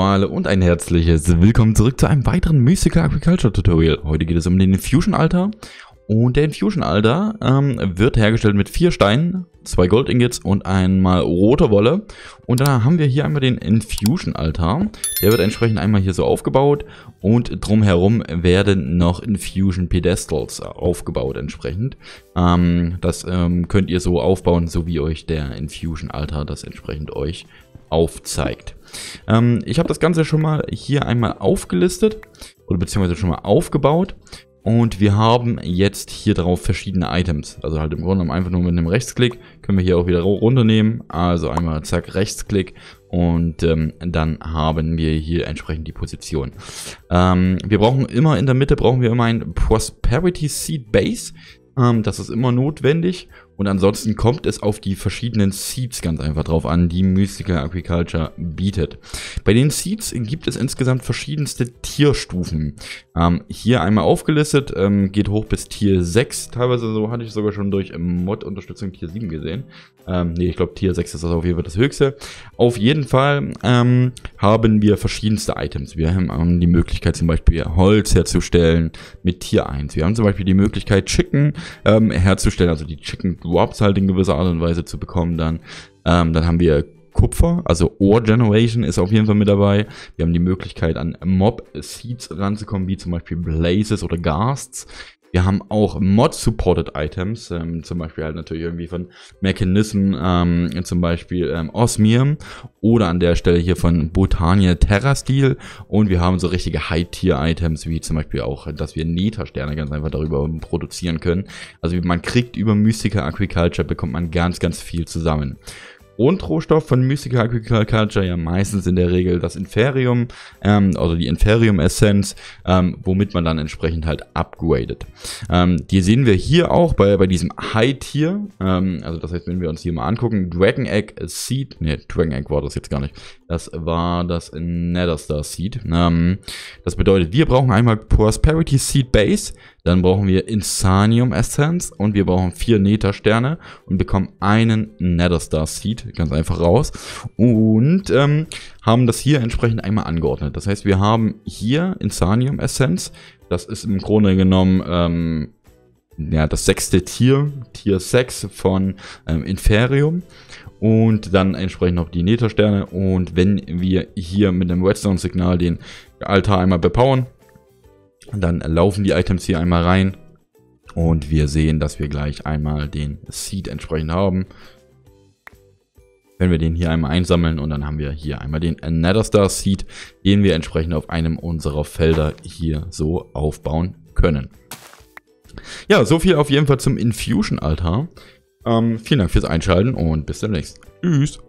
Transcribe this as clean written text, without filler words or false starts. Hallo und ein herzliches Willkommen zurück zu einem weiteren Mystical Agriculture Tutorial. Heute geht es um den Infusion Altar und der Infusion Altar wird hergestellt mit 4 Steinen, 2 Gold Ingots und einmal rote Wolle. Und dann haben wir hier einmal den Infusion Altar, der wird entsprechend einmal hier so aufgebaut und drumherum werden noch Infusion Pedestals aufgebaut entsprechend. Das könnt ihr so aufbauen, so wie euch der Infusion Altar das entsprechend euch aufzeigt. Ich habe das Ganze schon mal hier einmal aufgelistet oder beziehungsweise schon mal aufgebaut und wir haben jetzt hier drauf verschiedene Items. Also halt im Grunde genommen einfach nur mit einem Rechtsklick können wir hier auch wieder runternehmen. Also einmal zack Rechtsklick und dann haben wir hier entsprechend die Position. Wir brauchen immer in der Mitte ein Prosperity Seed Base. Das ist immer notwendig und ansonsten kommt es auf die verschiedenen Seeds ganz einfach drauf an, die Mystical Agriculture bietet. Bei den Seeds gibt es insgesamt verschiedenste Tierstufen. Hier einmal aufgelistet, geht hoch bis Tier 6, teilweise so hatte ich sogar schon durch Mod-Unterstützung Tier 7 gesehen. Ich glaube Tier 6 ist das auf jeden Fall das höchste. Auf jeden Fall haben wir verschiedenste Items. Wir haben die Möglichkeit zum Beispiel Holz herzustellen mit Tier 1. Wir haben zum Beispiel die Möglichkeit Chicken herzustellen, also die Chicken Drops halt in gewisser Art und Weise zu bekommen dann. Dann haben wir Kupfer, also Ore Generation ist auf jeden Fall mit dabei. Wir haben die Möglichkeit an Mob Seeds ranzukommen, wie zum Beispiel Blazes oder Ghasts. Wir haben auch Mod-Supported Items, zum Beispiel halt natürlich irgendwie von Mechanism, zum Beispiel Osmium oder an der Stelle hier von Botania Terra Steel und wir haben so richtige High-Tier-Items, wie zum Beispiel auch, dass wir Nether-Sterne ganz einfach darüber produzieren können. Also man kriegt über Mystical Agriculture, bekommt man ganz, ganz viel zusammen. Grundrohstoff von Mystical Agriculture ja meistens in der Regel das Inferium, also die Inferium Essence, womit man dann entsprechend halt upgradet. Die sehen wir hier auch bei diesem High Tier, also das heißt, wenn wir uns hier mal angucken, Dragon Egg Seed, ne, Dragon Egg war das jetzt gar nicht, das war das Nether Star Seed. Das bedeutet, wir brauchen einmal Prosperity Seed Base, dann brauchen wir Insanium Essence und wir brauchen 4 Nether Sterne und bekommen einen Nether Star Seed ganz einfach raus und haben das hier entsprechend einmal angeordnet. Das heißt, wir haben hier Insanium Essence, das ist im Grunde genommen das 6. Tier, Tier 6 von Inferium und dann entsprechend noch die Nether Sterne und wenn wir hier mit einem Redstone-Signal den Altar einmal bepowern, dann laufen die Items hier einmal rein und wir sehen, dass wir gleich einmal den Seed entsprechend haben. Wenn wir den hier einmal einsammeln und dann haben wir hier einmal den Nether Star Seed, den wir entsprechend auf einem unserer Felder hier so aufbauen können. Ja, so viel auf jeden Fall zum Infusion Altar. Vielen Dank fürs Einschalten und bis demnächst. Tschüss.